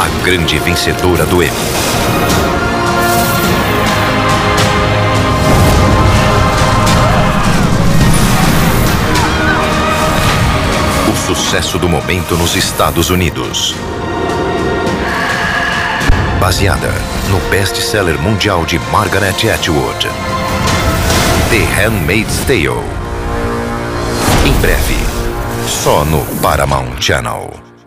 a grande vencedora do Emmy. O sucesso do momento nos Estados Unidos. Baseada no best-seller mundial de Margaret Atwood, The Handmaid's Tale. Em breve, só no Paramount Channel.